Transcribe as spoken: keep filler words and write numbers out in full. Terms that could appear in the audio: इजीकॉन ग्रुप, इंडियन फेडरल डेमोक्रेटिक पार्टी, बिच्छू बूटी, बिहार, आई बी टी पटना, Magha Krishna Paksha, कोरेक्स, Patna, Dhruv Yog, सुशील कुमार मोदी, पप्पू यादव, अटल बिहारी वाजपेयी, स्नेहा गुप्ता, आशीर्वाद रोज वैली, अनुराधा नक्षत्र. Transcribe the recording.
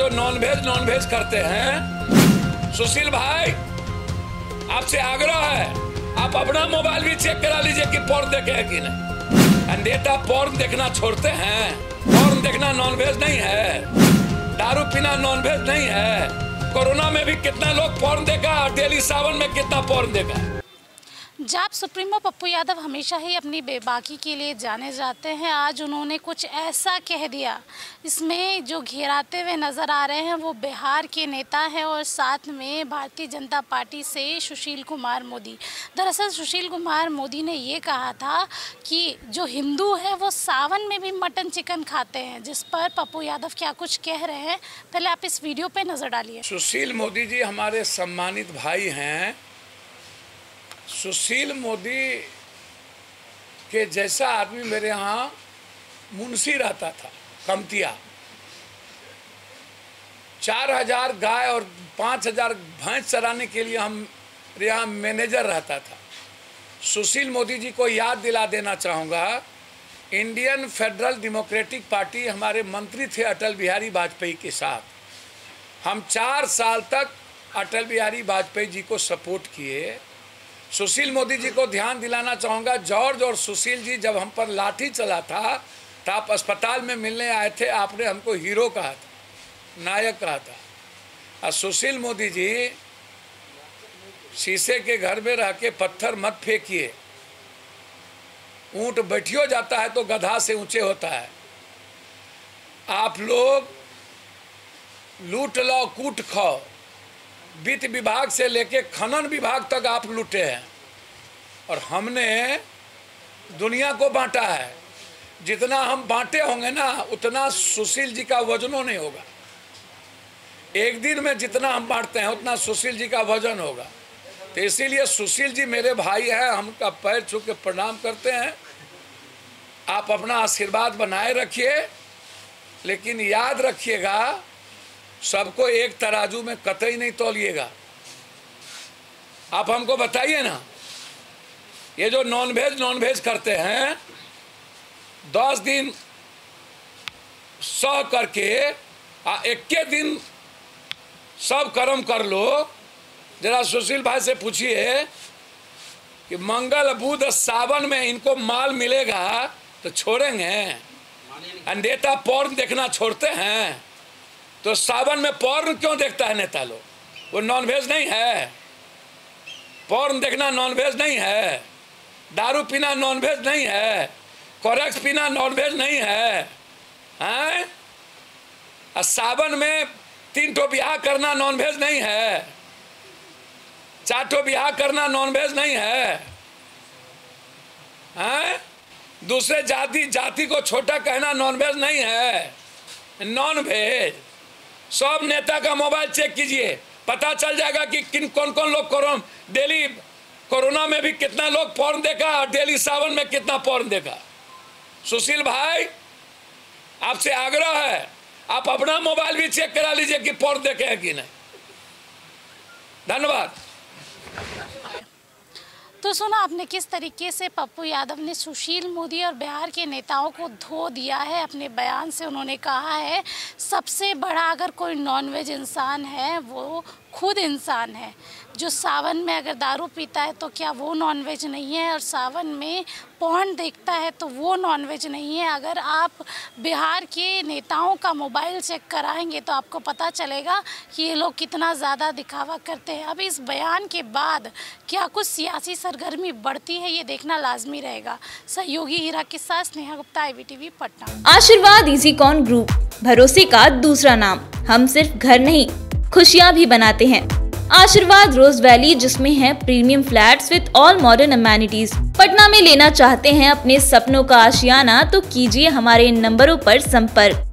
जो nonveg nonveg करते हैं, सुशील भाई आपसे आग्रह है, आप अपना मोबाइल भी चेक करा लीजिए कि पोर्न देखे है कि नहीं। अंधेटा पोर्न देखना छोड़ते हैं। पोर्न देखना नॉनवेज नहीं है, दारू पीना नॉनवेज नहीं है। कोरोना में भी कितना लोग पोर्न देखा और डेली सावन में कितना पोर्न देखा। जाप सुप्रीमो पप्पू यादव हमेशा ही अपनी बेबाकी के लिए जाने जाते हैं, आज उन्होंने कुछ ऐसा कह दिया, इसमें जो घेराते हुए नज़र आ रहे हैं वो बिहार के नेता हैं और साथ में भारतीय जनता पार्टी से सुशील कुमार मोदी। दरअसल सुशील कुमार मोदी ने ये कहा था कि जो हिंदू हैं वो सावन में भी मटन चिकन खाते हैं, जिस पर पप्पू यादव क्या कुछ कह रहे हैं पहले आप इस वीडियो पर नज़र डालिए। सुशील मोदी जी हमारे सम्मानित भाई हैं। सुशील मोदी के जैसा आदमी मेरे यहाँ मुंशी रहता था, कमतिया। चार हजार गाय और पाँच हजार भैंस चराने के लिए हम यहाँ मैनेजर रहता था। सुशील मोदी जी को याद दिला देना चाहूँगा, इंडियन फेडरल डेमोक्रेटिक पार्टी हमारे मंत्री थे अटल बिहारी वाजपेयी के साथ। हम चार साल तक अटल बिहारी वाजपेयी जी को सपोर्ट किए। सुशील मोदी जी को ध्यान दिलाना चाहूँगा, जॉर्ज और सुशील जी जब हम पर लाठी चला था तो आप अस्पताल में मिलने आए थे, आपने हमको हीरो कहा था, नायक कहा था। और सुशील मोदी जी शीशे के घर में रह के पत्थर मत फेंकिए, ऊँट बैठियो जाता है तो गधा से ऊँचे होता है। आप लोग लूट लो कूट खाओ, वित्त विभाग से लेके खनन विभाग तक आप लूटे हैं और हमने दुनिया को बांटा है। जितना हम बांटे होंगे ना उतना सुशील जी का वजनों नहीं होगा। एक दिन में जितना हम बांटते हैं उतना सुशील जी का वजन होगा। तो इसीलिए सुशील जी मेरे भाई हैं, हमका पैर छू के प्रणाम करते हैं। आप अपना आशीर्वाद बनाए रखिए, लेकिन याद रखिएगा सबको एक तराजू में कतई नहीं तोलिएगा। आप हमको बताइए ना, ये जो नॉनवेज नॉनवेज करते हैं, दस दिन सौ करके इक्के दिन सब कर्म कर लो। जरा सुशील भाई से पूछिए कि मंगल बुध सावन में इनको माल मिलेगा तो छोड़ेंगे। अंधेटा पोर्न देखना छोड़ते हैं तो सावन में पोर्न क्यों देखता है नेता लोग? वो नॉनवेज नहीं है। पोर्न देखना नॉनवेज नहीं है, दारू पीना नॉनवेज नहीं है, कोरेक्स पीना नॉनवेज नहीं है, हैं? और सावन में तीन टो ब्याह करना नॉनवेज नहीं है, चार टो ब्याह करना नॉनवेज नहीं है, हैं? दूसरे जाति जाति को छोटा कहना नॉनवेज नहीं है। नॉनवेज सब नेता का मोबाइल चेक कीजिए, पता चल जाएगा कि किन कौन कौन लोग कोरोना डेली कोरोना में भी कितना लोग पोर्न देखा और डेली सावन में कितना पोर्न देखा। सुशील भाई आपसे आग्रह है, आप अपना मोबाइल भी चेक करा लीजिए कि पोर्न देखे हैं कि नहीं। धन्यवाद। तो सुना आपने किस तरीके से पप्पू यादव ने सुशील मोदी और बिहार के नेताओं को धो दिया है अपने बयान से। उन्होंने कहा है सबसे बड़ा अगर कोई नॉनवेज इंसान है वो खुद इंसान है। जो सावन में अगर दारू पीता है तो क्या वो नॉनवेज नहीं है? और सावन में पोर्न देखता है तो वो नॉनवेज नहीं है। अगर आप बिहार के नेताओं का मोबाइल चेक कराएंगे तो आपको पता चलेगा कि ये लोग कितना ज़्यादा दिखावा करते हैं। अब इस बयान के बाद क्या कुछ सियासी सरगर्मी बढ़ती है ये देखना लाजमी रहेगा। सहयोगी हीरा के साथ स्नेहा गुप्ता, आई बी टी पटना। Ashirwad इजीकॉन ग्रुप, भरोसे का दूसरा नाम। हम सिर्फ घर नहीं खुशियाँ भी बनाते हैं। आशीर्वाद रोज वैली, जिसमें है premium flats with all modern amenities. Patna में लेना चाहते हैं अपने सपनों का आशियाना? तो कीजिए हमारे इन नंबरों पर संपर्क।